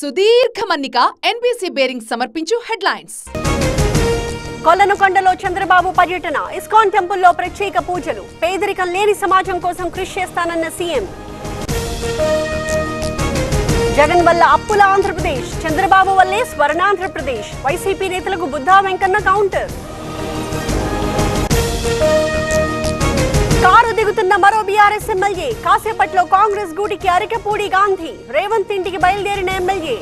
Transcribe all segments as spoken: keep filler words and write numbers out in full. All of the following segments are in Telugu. సుదీర్ఘ మన్నిక ఎన్బీసీ బేరింగ్ సమర్పించు హెడ్లైన్స్. కొల్లనకొండలో చంద్రబాబు పర్యటన, ఇస్కాన్ టెంపుల్లో ప్రత్యేక పూజలు, పేదరికం లేని సమాజం కోసం కృషి చేస్తానన్న సీఎం. జగన్ వల్ల అప్పుల ఆంధ్రప్రదేశ్, చంద్రబాబు వల్లే స్వర్ణాంధ్రప్రదేశ్, వైసీపీ నేతలకు బుద్ధా వెంకన్న కౌంటర్. కారు దిగుతున్న మరో బీఆర్ఎస్ ఎమ్మెల్యే, కాసేపట్లో కాంగ్రెస్ గూటికి అరికపూడి గాంధీ, రేవంత్ ఇంటికి బయలుదేరిన ఎమ్మెల్యే.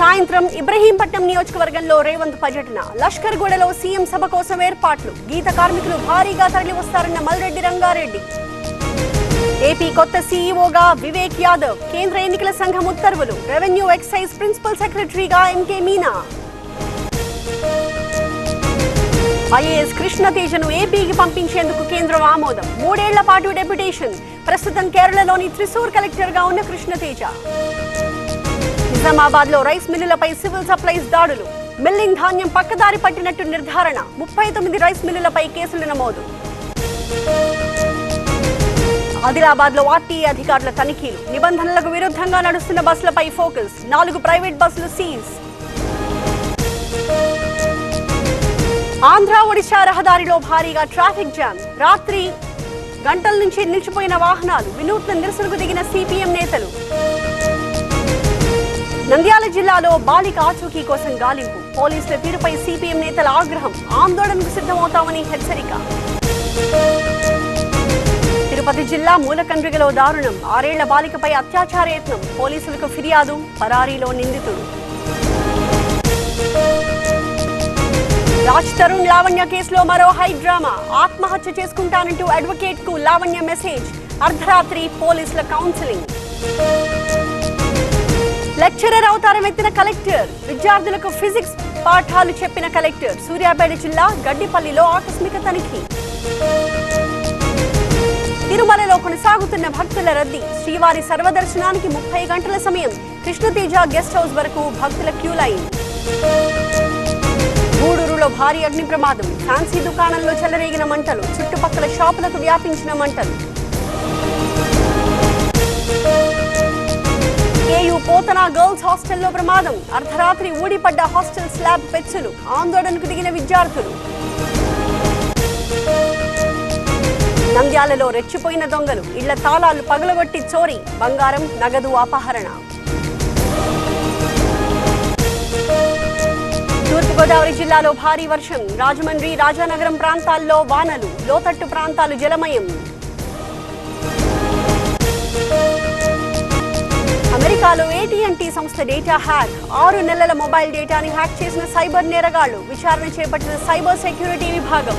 సాయంత్రం ఇబ్రహీంపట్నం నియోజకవర్గంలో రేవంత్ పర్యటన, లష్కర్ గూడలో సీఎం సభ కోసం ఏర్పాట్లు, గీత కార్మికులు భారీగా తరలివస్తారన్న మల్రెడ్డి రంగారెడ్డి. ఏపీ కొత్త సీఈఓగా వివేక్ యాదవ్, కేంద్ర ఎన్నికల సంఘం ఉత్తర్వులు, రెవెన్యూ ఎక్సైజ్ ప్రిన్సిపల్ సెక్రటరీగా ఎంకే మీనా. ఐఏఎస్ కృష్ణతేజను ఏపీకి పంపించేందుకు కేంద్రం ఆమోదం, మూడేళ్ల పాటు డెప్యుటేషన్, ప్రస్తుతం కేరళలోని త్రిశూర్ కలెక్టర్గా ఉన్న కృష్ణతేజ. నిజామాబాద్ లో రైస్ మిల్లులపై సివిల్ సప్లైస్ దాడులు, మిల్లింగ్ ధాన్యం పక్కదారి పట్టినట్టు నిర్ధారణ, ముప్పై తొమ్మిది రైస్ మిల్లులపై కేసులు నమోదు. ఆదిలాబాద్ లో ఆర్టీఏ అధికారుల తనిఖీలు, నిబంధనలకు విరుద్ధంగా నడుస్తున్న బస్సులపై ఫోకస్, నాలుగు ప్రైవేట్ బస్సులు సీజ్. ఆంధ్ర ఒడిశా రహదారిలో భారీగా ట్రాఫిక్ జామ్, రాత్రి గంటల నుంచి నిలిచిపోయిన వాహనాలు, వినూత్న నిరసనకు దిగిన సిపిఎం నేతలు. నంద్యాల జిల్లాలో బాలిక ఆచూకీ కోసం గాలింపు, పోలీసుల తీరుపై సిపిఎం నేతల ఆగ్రహం, ఆందోళనకు సిద్ధమవుతామని హెచ్చరిక. తిరుపతి జిల్లా మూలకండ్రిగలో దారుణం, ఆరేళ్ల బాలికపై అత్యాచార యత్నం, పోలీసులకు ఫిర్యాదు, పరారీలో నిందితుడు. రాజ్ తరుణ్ లావణ్య కేసులో మరో హై డ్రామా, ఆత్మహత్య చేసుకుంటానంటూ అడ్వకేట్ కు లావణ్య మెసేజ్, అర్ధరాత్రి పోలీసుల కౌన్సిలింగ్. లెక్చరర్ అవతారం ఎత్తిన కలెక్టర్, విద్యార్థులకు ఫిజిక్స్ పాఠాలు చెప్పిన కలెక్టర్, సూర్యాపేట జిల్లా గడ్డిపల్లిలో ఆకస్మిక తనిఖీ. తిరుమలలో కొనసాగుతున్న భక్తుల రద్దీ, శ్రీవారి సర్వదర్శనానికి ముప్పై గంటల సమయం, కృష్ణతేజ గెస్ట్ హౌస్ వరకు భక్తుల క్యూ లైన్. గూడూరులో భారీ అగ్ని ప్రమాదం, ఫ్యాన్సీ దుకాణంలో చెలరేగిన మంటలు, చుట్టుపక్కల షాపులకు వ్యాపించిన మంటలు. కేయూ పోతన గర్ల్స్ హాస్టల్లో ప్రమాదం, అర్ధరాత్రి ఊడిపడ్డ హాస్టల్ స్లాబ్ పెచ్చులు, ఆందోళనకు దిగిన విద్యార్థులు. నంద్యాలలో రెచ్చిపోయిన దొంగలు, ఇళ్ల తాళాలు పగలగొట్టి చోరీ, బంగారం నగదు అపహరణ. తూర్పుగోదావరి జిల్లాలో భారీ వర్షం, రాజమండ్రి రాజానగరం ప్రాంతాల్లో వానలు, లోతట్టు ప్రాంతాలు జలమయం. అమెరికాలో ఏటీఎంటీ సంస్థ డేటా హ్యాక్, ఆరు నెలల మొబైల్ డేటాని హ్యాక్ చేసిన సైబర్ నేరగాళ్లు, విచారణ చేపట్టిన సైబర్ సెక్యూరిటీ విభాగం.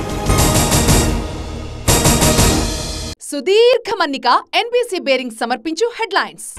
సుదీర్ఘ మన్నిక ఎన్బీసీ బేరింగ్ సమర్పించు హెడ్లైన్స్.